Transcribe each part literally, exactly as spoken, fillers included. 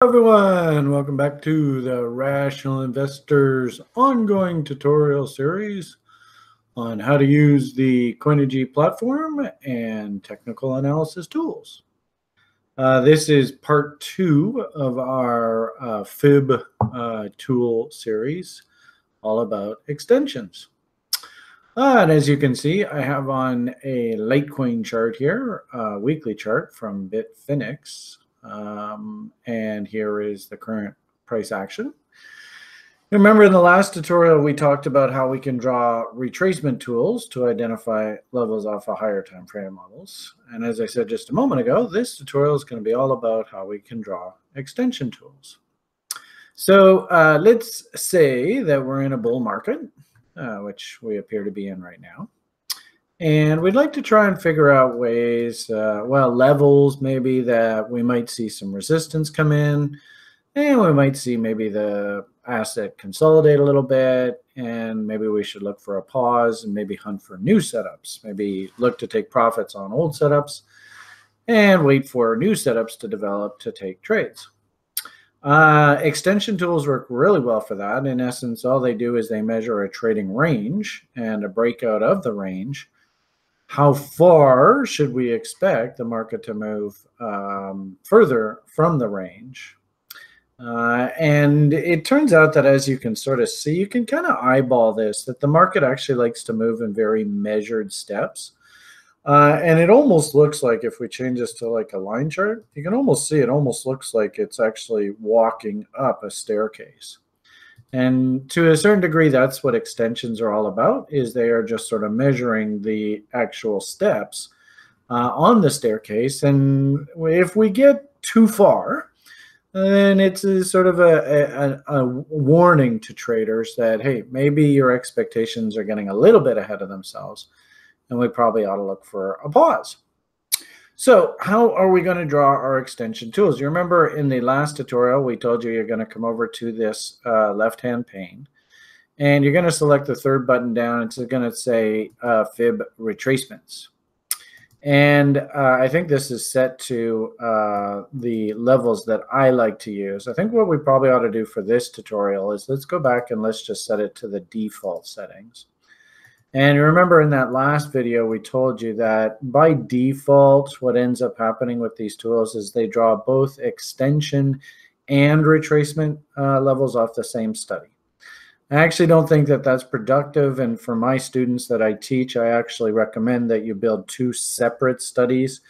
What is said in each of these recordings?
Hello everyone, welcome back to the Rational Investors ongoing tutorial series on how to use the Coinigy platform and technical analysis tools. Uh, this is part two of our uh, F I B uh, tool series, all about extensions. Uh, and as you can see, I have on a Litecoin chart here, a weekly chart from Bitfinex. Um, and here is the current price action. Remember in the last tutorial, we talked about how we can draw retracement tools to identify levels off of higher time frame levels. And as I said just a moment ago, this tutorial is going to be all about how we can draw extension tools. So uh, let's say that we're in a bull market, uh, which we appear to be in right now. And we'd like to try and figure out ways, uh, well, levels maybe that we might see some resistance come in, and we might see maybe the asset consolidate a little bit, and maybe we should look for a pause and maybe hunt for new setups, maybe look to take profits on old setups and wait for new setups to develop to take trades. Uh, extension tools work really well for that. In essence, all they do is they measure a trading range and a breakout of the range. How far should we expect the market to move um, further from the range? Uh, and it turns out that, as you can sort of see, you can kind of eyeball this, that the market actually likes to move in very measured steps. Uh, and it almost looks like, if we change this to like a line chart, you can almost see it almost looks like it's actually walking up a staircase. And to a certain degree, that's what extensions are all about, is they are just sort of measuring the actual steps uh, on the staircase. And if we get too far, then it's a sort of a, a, a warning to traders that, hey, maybe your expectations are getting a little bit ahead of themselves, and we probably ought to look for a pause. So how are we going to draw our extension tools? You remember in the last tutorial, we told you you're going to come over to this uh, left-hand pane, and you're going to select the third button down. It's going to say uh, F I B retracements. And uh, I think this is set to uh, the levels that I like to use. I think what we probably ought to do for this tutorial is let's go back and let's just set it to the default settings. And remember in that last video, we told you that by default, what ends up happening with these tools is they draw both extension and retracement uh, levels off the same study. I actually don't think that that's productive. And for my students that I teach, I actually recommend that you build two separate studies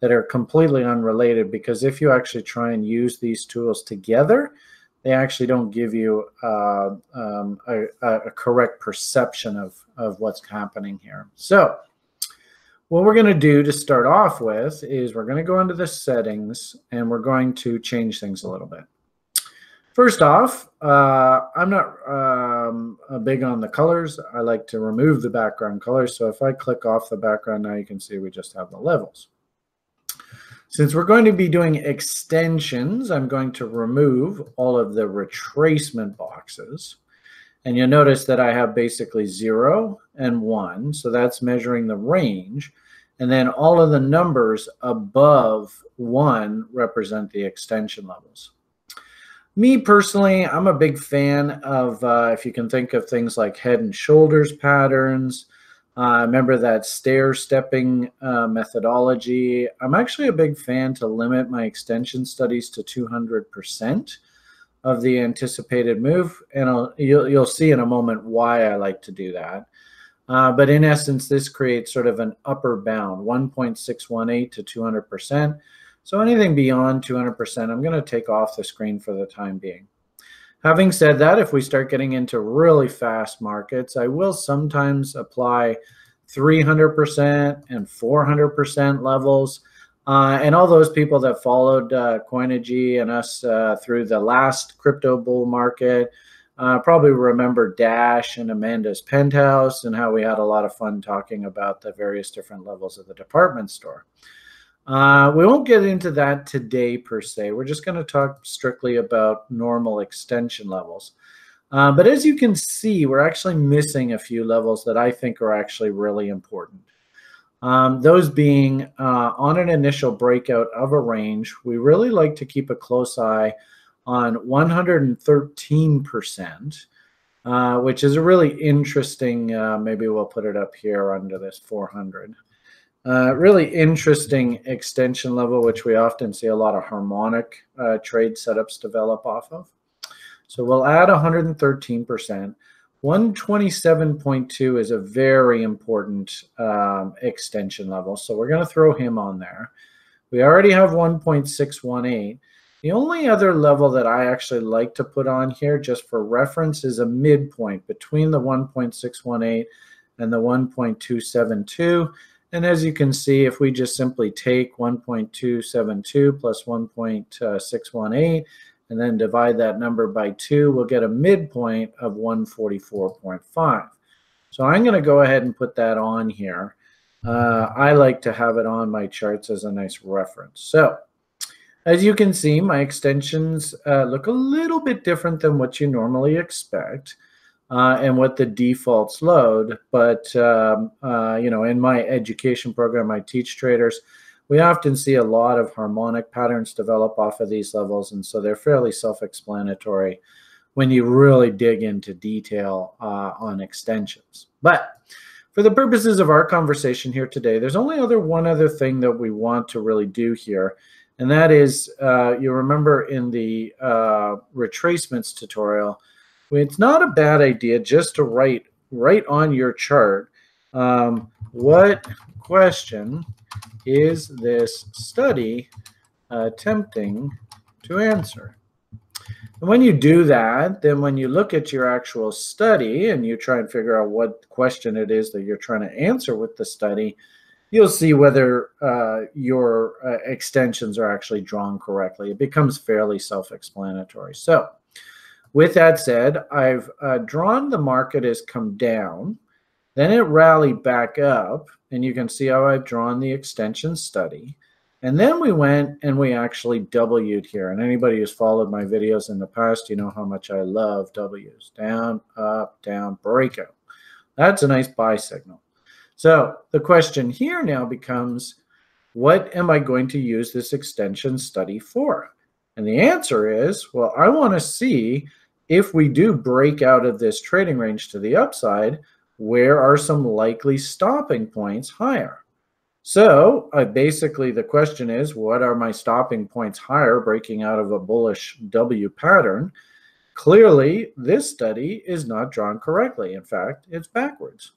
that are completely unrelated, because if you actually try and use these tools together, they actually don't give you uh, um, a, a correct perception of, of what's happening here. So what we're going to do to start off with is we're going to go into the settings, and we're going to change things a little bit. First off, uh, I'm not um, big on the colors. I like to remove the background colors. So if I click off the background, now you can see we just have the levels. Since we're going to be doing extensions, I'm going to remove all of the retracement boxes. And you'll notice that I have basically zero and one. So that's measuring the range. And then all of the numbers above one represent the extension levels. Me personally, I'm a big fan of, uh, if you can think of things like head and shoulders patterns. Uh, remember that stair-stepping uh, methodology. I'm actually a big fan to limit my extension studies to two hundred percent of the anticipated move, and I'll, you'll, you'll see in a moment why I like to do that. Uh, but in essence, this creates sort of an upper bound, one point six one eight to two hundred percent. So anything beyond two hundred percent, I'm going to take off the screen for the time being. Having said that, if we start getting into really fast markets, I will sometimes apply three hundred percent and four hundred percent levels. Uh, and all those people that followed uh, Coinigy and us uh, through the last crypto bull market uh, probably remember Dash and Amanda's Penthouse and how we had a lot of fun talking about the various different levels of the department store. Uh, we won't get into that today per se. We're just going to talk strictly about normal extension levels. Uh, but as you can see, we're actually missing a few levels that I think are actually really important. Um, those being uh, on an initial breakout of a range, we really like to keep a close eye on one hundred thirteen percent, uh, which is a really interesting, uh, maybe we'll put it up here under this four hundred. Uh, really interesting extension level, which we often see a lot of harmonic uh, trade setups develop off of. So we'll add one hundred thirteen percent. one twenty-seven point two is a very important um, extension level, so we're going to throw him on there. We already have one point six one eight. The only other level that I actually like to put on here, just for reference, is a midpoint between the one point six one eight and the one point two seven two. And as you can see, if we just simply take one point two seven two plus one point six one eight, and then divide that number by two, we'll get a midpoint of one forty-four point five. So I'm going to go ahead and put that on here. Uh, I like to have it on my charts as a nice reference. So as you can see, my extensions uh, look a little bit different than what you normally expect uh, and what the defaults load. But, um, uh, you know, in my education program, I teach traders. We often see a lot of harmonic patterns develop off of these levels, and so they're fairly self-explanatory when you really dig into detail uh, on extensions. But for the purposes of our conversation here today, there's only other one other thing that we want to really do here, and that is, uh, you remember in the uh, retracements tutorial, it's not a bad idea just to write right on your chart um, what question is this study attempting to answer? And when you do that, then when you look at your actual study and you try and figure out what question it is that you're trying to answer with the study, you'll see whether uh, your uh, extensions are actually drawn correctly. It becomes fairly self-explanatory. So with that said, I've uh, drawn the market has come down. Then it rallied back up, and you can see how I've drawn the extension study. And then we went and we actually W'd here. And anybody who's followed my videos in the past, you know how much I love W's. Down, up, down, breakout. That's a nice buy signal. So the question here now becomes, what am I going to use this extension study for? And the answer is, well, I want to see if we do break out of this trading range to the upside, where are some likely stopping points higher? So uh, basically the question is, what are my stopping points higher breaking out of a bullish W pattern? Clearly, this study is not drawn correctly. In fact, it's backwards.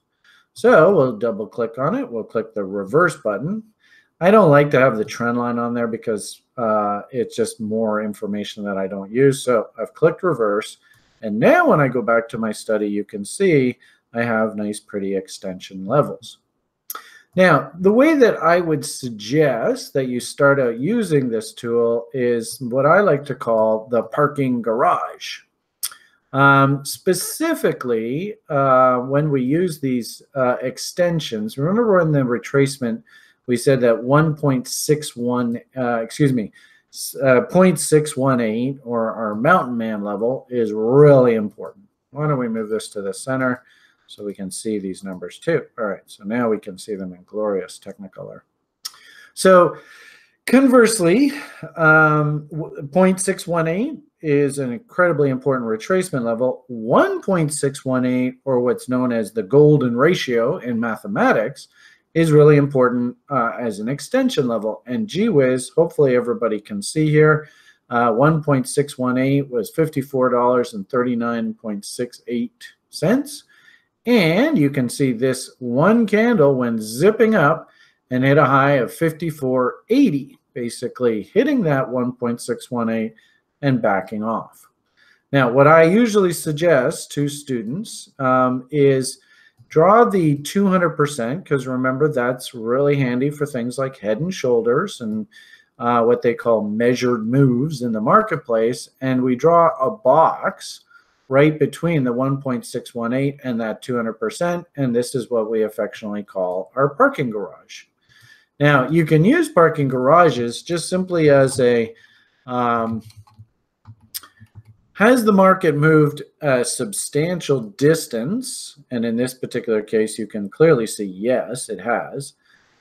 So we'll double click on it. We'll click the reverse button. I don't like to have the trend line on there because uh, it's just more information that I don't use. So I've clicked reverse. And now when I go back to my study, you can see I have nice, pretty extension levels. Now, the way that I would suggest that you start out using this tool is what I like to call the parking garage. Um, specifically, uh, when we use these uh, extensions, remember in the retracement, we said that one point six one, uh, excuse me, uh, zero point six one eight, or our mountain man level, is really important. Why don't we move this to the center? So we can see these numbers too. All right, so now we can see them in glorious Technicolor. So conversely, um, zero point six one eight is an incredibly important retracement level. one point six one eight, or what's known as the golden ratio in mathematics, is really important uh, as an extension level. And gee whiz, hopefully everybody can see here, uh, one point six one eight was fifty-four dollars and thirty-nine point six eight cents. And you can see this one candle went zipping up and hit a high of fifty-four eighty, basically hitting that one point six one eight and backing off. Now, what I usually suggest to students um, is draw the two hundred percent, because remember, that's really handy for things like head and shoulders and uh, what they call measured moves in the marketplace. And we draw a box right between the one point six one eight and that two hundred percent, and this is what we affectionately call our parking garage. Now, you can use parking garages just simply as a, um, has the market moved a substantial distance? And in this particular case, you can clearly see, yes, it has.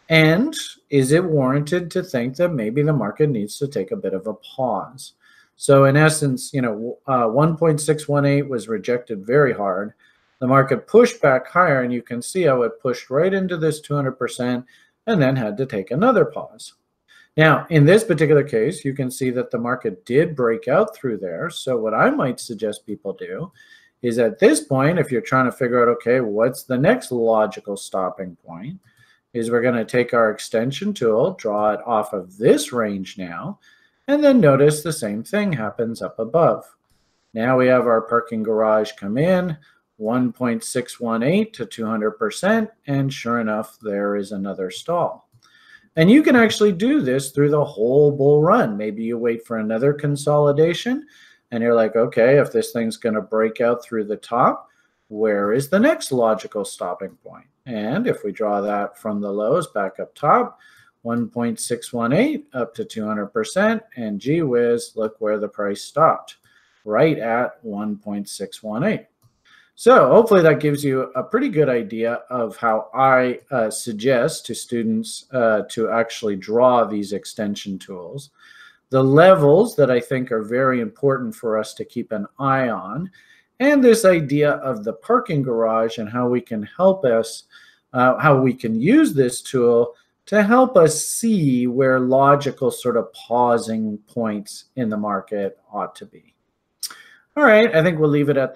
And is it warranted to think that maybe the market needs to take a bit of a pause? So in essence, you know, uh, one point six one eight was rejected very hard. The market pushed back higher, and you can see how it pushed right into this two hundred percent and then had to take another pause. Now, in this particular case, you can see that the market did break out through there. So what I might suggest people do is at this point, if you're trying to figure out, okay, what's the next logical stopping point, is we're going to take our extension tool, draw it off of this range now, and then notice the same thing happens up above. Now we have our parking garage come in, one point six one eight to two hundred percent, and sure enough, there is another stall. And you can actually do this through the whole bull run. Maybe you wait for another consolidation, and you're like, okay, if this thing's going to break out through the top, where is the next logical stopping point? And if we draw that from the lows back up top, one point six one eight up to two hundred percent, and gee whiz, look where the price stopped, right at one point six one eight. So hopefully that gives you a pretty good idea of how I uh, suggest to students uh, to actually draw these extension tools. The levels that I think are very important for us to keep an eye on, and this idea of the parking garage and how we can help us, uh, how we can use this tool to help us see where logical sort of pausing points in the market ought to be. All right, I think we'll leave it at that.